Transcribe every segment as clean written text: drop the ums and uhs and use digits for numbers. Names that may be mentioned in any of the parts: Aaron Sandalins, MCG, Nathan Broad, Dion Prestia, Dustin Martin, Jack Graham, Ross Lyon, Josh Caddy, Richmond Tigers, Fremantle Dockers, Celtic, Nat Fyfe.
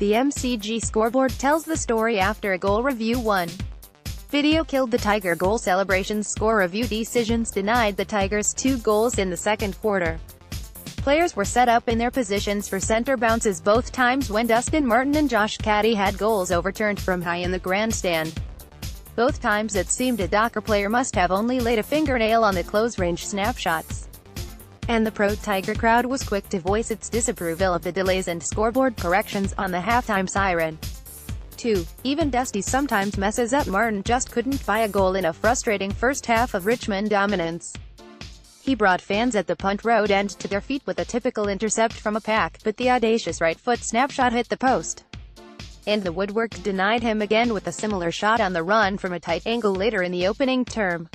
The MCG scoreboard tells the story after a goal review 1. Video killed the Tiger goal celebrations. Score review decisions denied the Tigers 2 goals in the second quarter. Players were set up in their positions for center bounces both times when Dustin Martin and Josh Caddy had goals overturned from high in the grandstand. Both times it seemed a Docker player must have only laid a fingernail on the close-range snapshots. And the pro-Tiger crowd was quick to voice its disapproval of the delays and scoreboard corrections on the halftime siren. 2. Even Dusty sometimes messes up. Martin just couldn't buy a goal in a frustrating first half of Richmond dominance. He brought fans at the Punt Road end to their feet with a typical intercept from a pack, but the audacious right foot snapshot hit the post. And the woodwork denied him again with a similar shot on the run from a tight angle later in the opening term.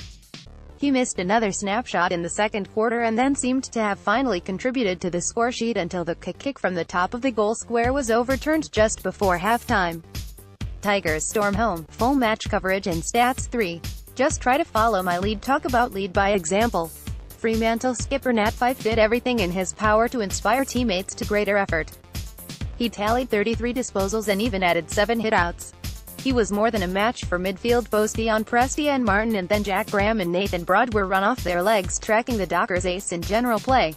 He missed another snapshot in the second quarter and then seemed to have finally contributed to the scoresheet until the kick from the top of the goal square was overturned just before halftime. Tigers storm home. Full match coverage and stats. 3. Just try to follow my lead. Talk about lead by example. Fremantle skipper Nat Fyfe did everything in his power to inspire teammates to greater effort. He tallied 33 disposals and even added 7 hitouts. He was more than a match for midfield foes Dion Prestia and Martin, and then Jack Graham and Nathan Broad were run off their legs, tracking the Dockers' ace in general play.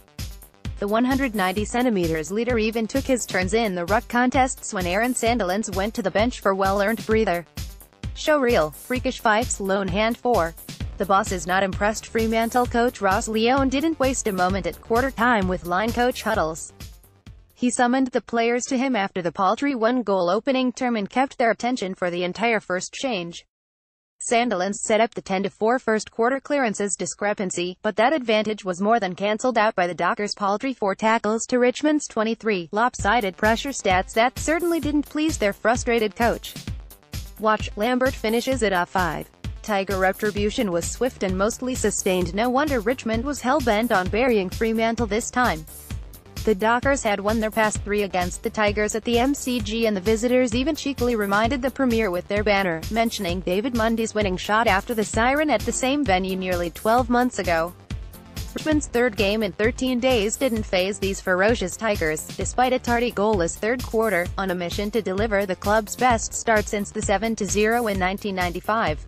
The 190 cm leader even took his turns in the ruck contests when Aaron Sandalins went to the bench for well-earned breather. Show reel, freakish Fyfe's lone hand. 4. The boss is not impressed. Fremantle coach Ross Lyon didn't waste a moment at quarter time with line coach huddles. He summoned the players to him after the paltry 1-goal opening term and kept their attention for the entire first change. Sandalins set up the 10-4 first-quarter clearances discrepancy, but that advantage was more than cancelled out by the Dockers' paltry 4 tackles to Richmond's 23. Lopsided pressure stats that certainly didn't please their frustrated coach. Watch, Lambert finishes it off. 5. Tiger retribution was swift and mostly sustained. No wonder Richmond was hell-bent on burying Fremantle this time. The Dockers had won their past 3 against the Tigers at the MCG, and the visitors even cheekily reminded the Premier with their banner, mentioning David Mundy's winning shot after the siren at the same venue nearly 12 months ago. Richmond's third game in 13 days didn't faze these ferocious Tigers, despite a tardy goalless third quarter, on a mission to deliver the club's best start since the 7-0 in 1995.